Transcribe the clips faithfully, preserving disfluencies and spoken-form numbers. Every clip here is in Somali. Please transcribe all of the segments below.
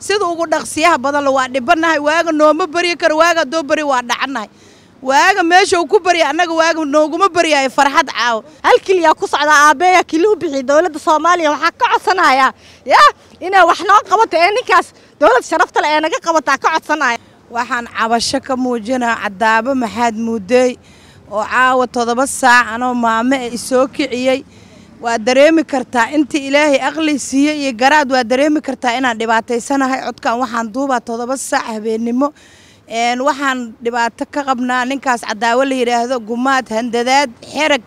سيدو وقول نقصيها بدل وادي بناها واجا نوم بري كر واجا دو بري وادا عناي واجا ماشي وكبري أنا واجا نوم بري فرحت عاو هالكل يا قص على عباية كيلو بحي دولة الصومالية وحكة عصنا يا يا إنا وإحنا قوة إنكاس دولة شرفت الآن جا قوة عصنا وحن عبشك موجنا عدابة محد مودي وعاو تضرب الساعة أنا وماما إسوكي عيي وادريمي كرتا انت إلهي أغلي سيئي قراد وادريمي كرتا إنا دباتي سنة هاي عدكا وحان دوبا توضا بساعة بينمو إن وحان دباتكا غبنا ننكاس عداولي رهدو قمات هندداد حيرك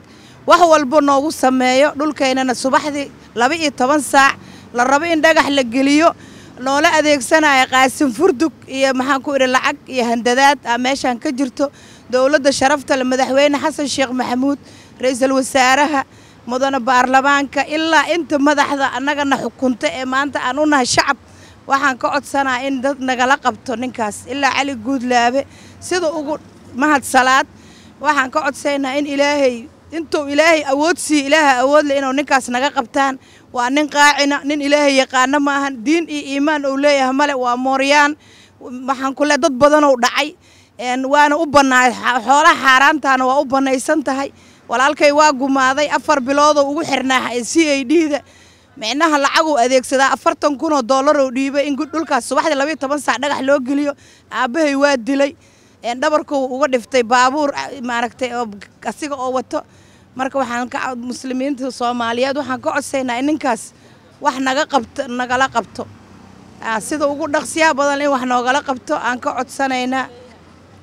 وحو البنوغو سميو دولكا إنانا صباحدي لبقي طبان ساعة للربقين داقح لقليو نولا أديك سنة هاي قاسم فردوك إيا محانكو إري لعق إيا هندداد أماشان كجرتو دولة شرفتا لمدحوين حسن شيخ محمود رئيس الوزارة مدن بارلمانكا إلا أنت مدحضة أنك نحكمت إيمان تأنونها شعب وحن كعد سنة إن دتنا لقبت نكاس إلا علي جود لابي سيدو أقول مهد صلاة وحن كعد سنة إن إلهي أنتو إلهي أود سي إلهي أود لأنه نكاس نقبتان وأن قاعنا إن إلهي يقعنا ما دين إيمان أوليه ملأ وموريان وحن كل دت بدنا ودعي إن وأنا أبنا حوله حرام تانا وأبنا يسنتهاي walaalkay waa gumaaday afar bilood oo ugu xirnaa C I D-da macnaha lacag uu adeegsada afartan kun oo dollar oo dhiibay in dhulkaas subaxda laba iyo toban saac dhagax loo galiyo aabahay waa dilay ee dhabarku uga dhiftay baabuur maaragtay oo asiga oo wato marka waxaan ka muslimiinta Soomaaliyeed waxaan ka codsaynaa ninkaas wax naga qabto naga la qabto sida ugu dhaqsiya badan in wax naga la qabto aan ka codsanaynaa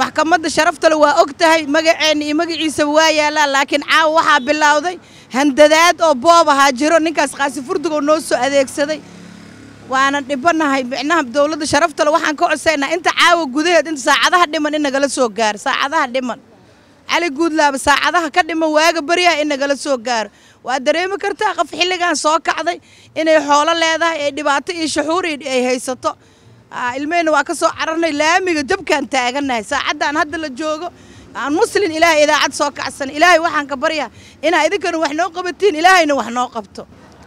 maxkamadda sharafta la waa ogtahay magaceena iyo magaciisa waa yaala laakiin caaw waxa bilaawday handadaad oo boob aha jiro ninkaas qaasi furdugo noo soo adeegsaday waana dhibanahay micnaha dawladda sharafta leh waxaan ka codsayna inta caawa gudaheed inta saacadaha dhiman in naga la soo gaar saacadaha dhiman ali guudlaab saacadaha ka dhiman waaga bariya in naga la soo gaar waa dareemi kartaa qof xilligan soo kacday inay xoolo leedahay ee dhibaato iyo shuhuur ay haysato ilmeyna waa ka soo cararnay laamiga dabkan taaganahay saacadaan hadda la joogo aan muslim ilaahay ida cad soo kacsan ilaahay waxaan ka baryaa inaa idinkana wax noo qabatiin ilaahayna wax noo qabto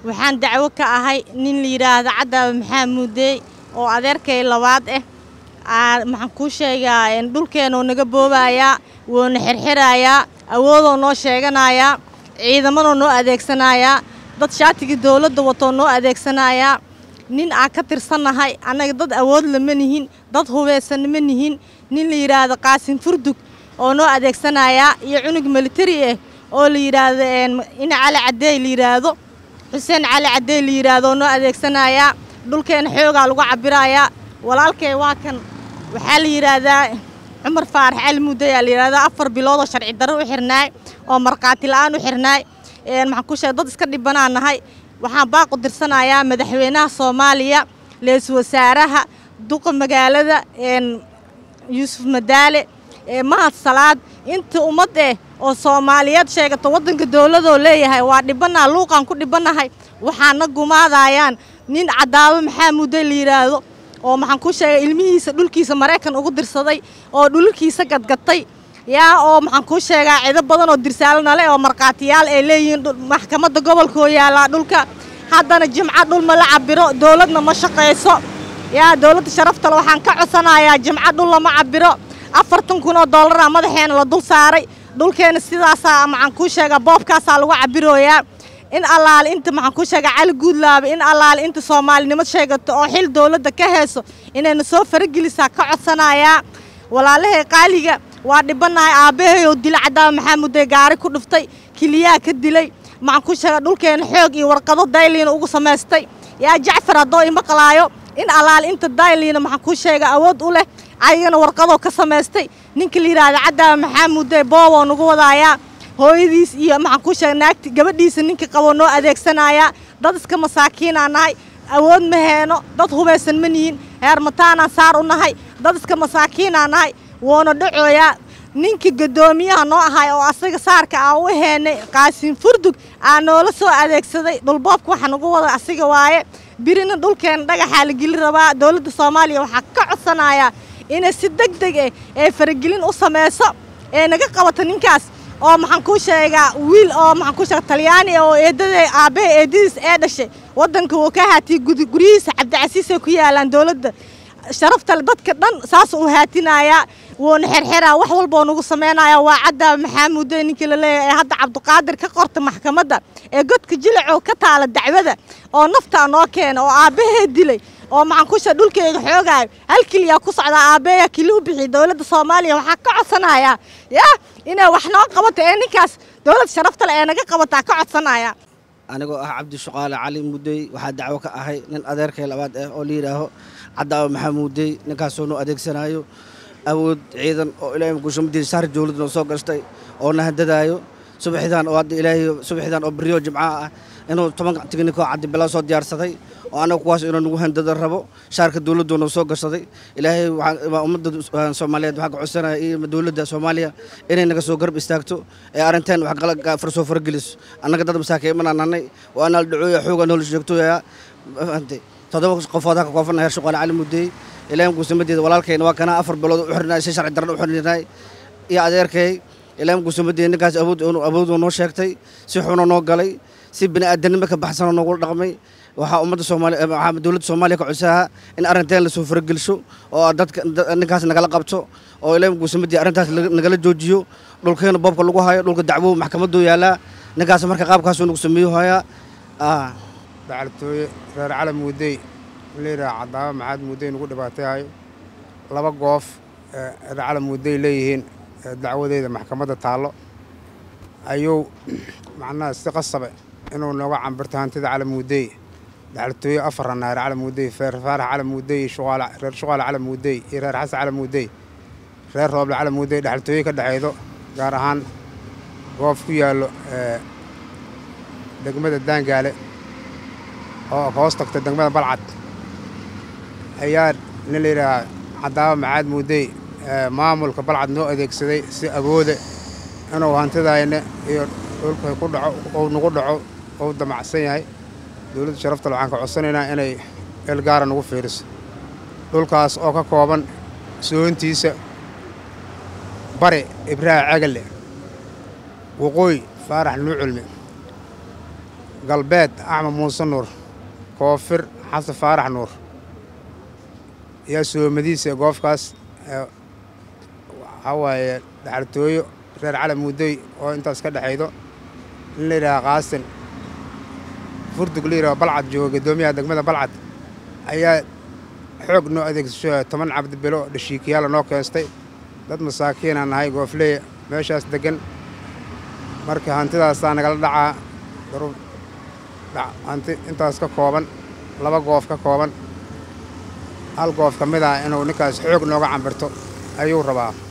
waxaan dacwo ka ahay nin la yiraahdo Cadaab Maxamuuday oo adeerkay labaad ah maxaan ku sheegaa in dhulkeena naga boobaya woona xirxiraya awoodoo noo sheeganaya ciidamada noo adeegsanaya dad shaatiga dawladda wato noo adeegsanaya nin aan ka tirsanahay anaga dad awood lamanihin dad hubaysan manihin nin la yiraahdo Qaasim Furdug oo noo adeegsanaya iyo cunug military ah oo la yiraahdo in cali cadeey la yiraahdo xuseen cali cadeey la yiraahdo oo noo adeegsanaya dhulkeena xoogaa lagu cabiraya walaalkay waa kan waxa la yiraahdaa Umar Faarax Almuuday la yiraahdo afar bilood oo sharci darro u xirnaa oo marqaati la'aan u xirnaa een maxaan ku sheegay dad iska dhibanaanahay waxaan baa qudirsanayaa madaxweynaha Soomaaliya leesu wasaaraha duqa magaalada een Yuusuf Madaale ما الصلاة أنت أمضي أو صوماليات شيء تودن كدولة دولية هاي وادبنا لوقا كدبنا هاي وحنا جماعة دايان نين عداوة محمود الليرادو أو محنكوش علمي دول كيس مراكن أقدر صدي أو دول كيس قد قطي يا أو محنكوش إذا بدنا ندرسالنا لا أو مرقاتيال إلين محكمة قبل كويا لا دول ك هذا الجمعة دول ملعب برو دولتنا مشقة يسوع يا دولة شرفت لو حنك عصنا يا جمعة دول ما عبرو afartan kun oo dollar madaxeena la dul saaray dulkeena sidaas ah maxaan ku sheega boobkaas lagu cabirooyaa in allaal inta maxaan ku sheega cali guudlaab in allaal inta Soomaalinimada sheegato oo xil dawladda ka heeso inayna soo faragelisaa ka codsanaya walaalahay qaaliga waa dhibanahay aabahay oo dil Cadaab Maxamuuday gaari ku dhuftay kiliya ka dilay maxaan ku sheega dulkeena xoog iyo warqado dayliina ugu sameystay yaa Jacfar adoo ima qalaayo in allaal inta dayliina maxaan ku sheega awood u leh ayana warqado ka sameystay ninka la yiraahdo Cadaab Maxamuuday boobo nagu wadaya hooyadiis iyo maxaan ku sheegnaaagti gabadhiisa ninka qabo noo adeegsanaya dad iska masaakiin aanay awood ma heeno dad hubaysan maniin heer mataana saar u nahay dad iska masaakiin aanay woona dhacooya ninki gudoomiyaha noo ahay oo asaga saarka aan u heenay Qaasim Furdug aan noo la soo adeegsaday dhulboobka waxaan ugu wada asaga waaye birina dhulkeen dhagaxa la gili rabaa dawladda Soomaaliya waxa ka codsanayaa in si degdeg ah ay faragelin u sameeyso ee naga qabato ninkaas oo maxaan ku sheegaa wiil oo maxaan ku sheegaa Talyaani oo eedaday aabe eedis ee dhashay wadanka oo ka haati gudguriis Cabdicasiis ku yaalan dawladda sharafta dadka dhan saas u haatinaya وأنا حرحرة وحول بانو سمعنا وعدا محمود نكيل هذا عبد القادر كقرط محكمة ده قد كجلعوا كتع على الدعوة ده أو نفط ناكين أو عبيه دلي أو معنكوش دول كي حاجة هالكل يقص على عبيه كيلو بعيد دولة الصومالية وحكي عصنايا يا هنا وإحنا قبض إنكاس دولة شرفت الآن قبض عكعة صنايا أنا جو عبد الشقال علي مودي وحد دعوة كأهي نقدر كلامات أوليره عدا محمودي نكاسونو أديك سنايو أود أيضاً إلى يوم قشم دي سار جولد نصوق أشتى أو نهدد أيو صبح دان أود إلى صبح دان أبريو جمعة إنه طبعاً تقنيكو عد بلا صوت ديار صدي وأنا قواس إنه نوه هندد الربو شارك دولد ونصوق أشتى إلى وأمد سوماليا دحق عسنا إيه دولد سوماليا إني نكسو قرب استاكتو أرنتين وحقلك فرسو فرجلس أنا قدرت مساكين من أنا وأنا الدعوة حوجا نولش جكتو يا أنتي تدوق قفادك قفنا هرش قال علم ودي إلى يوم قسم بدي ولكن وكنا أفر بلاد أحرنا شجر درنا أحرنا يا أدركي إلى يوم قسم بدي نكاس أبود أبود ونوشكتي سحونا نوقلي سبنا أدنى مك بحسنا نقول رقمي وحأمد الصومال حأمد دولة الصومالية كعساها إن أرنتين لسوفر جلسوا أو أدت نكاس نقل قبته أو إلى يوم قسم بدي أرنتها نقل جوجيو لولكين باب كلوا هاي لولك دعوه محكمة دويلا نكاس مركب قاب كاسون قسميو هاي آه بعرفتوا في العالم ودي ليرة عضاء معاد مودين نقول دبعتها لبقوف العالم ودي ليهن دعوة ذي المحكمة تطالع أيو معنا استقصب إنه نوع عن برتهان تذا على مودي دعرتوي أفرنا العالم ودي فرفار على مودي شغال غير شغال على مودي غير حس على مودي غير راب على مودي دعرتوي كدعيده جارهان قوف فيها دقمة الدان قاله أو فوسطك الدقمة بلعت أيار نليرا عداء معاد مودي مامول كبلعد نوع ذيك سدي سأبوده أنا وهنت ذا هنا يقول أو نقول أو دمع سيناي دول شرفت العنك عصينا أنا الجار نوف فيرس دول كاس أو كقابن سوين تيس بري إبراء عقله وقوي فرح نوعلمي قلبات أعمى موسنور كافر حس فرح نور يا سو مديس قاف كاس هواي دعرتوي غير على مودي أو أنت أسكت حيدو اللي را قاسن فرد قليرة بلعت جو قدومي هذاك ماذا بلعت أي حق نوع ذيك شو ثمن عبد بلو دشيك يلا نوك يستي لد مساكين أنا هاي قاف لي ماش أصدقن مركه أنت أصلاً قال دع ضرب دع أنت أنت أسكت كوبن لبا قاف كوبن هل قف كمدا إنه نكاس حق نوع عم برتو أيوه ربع.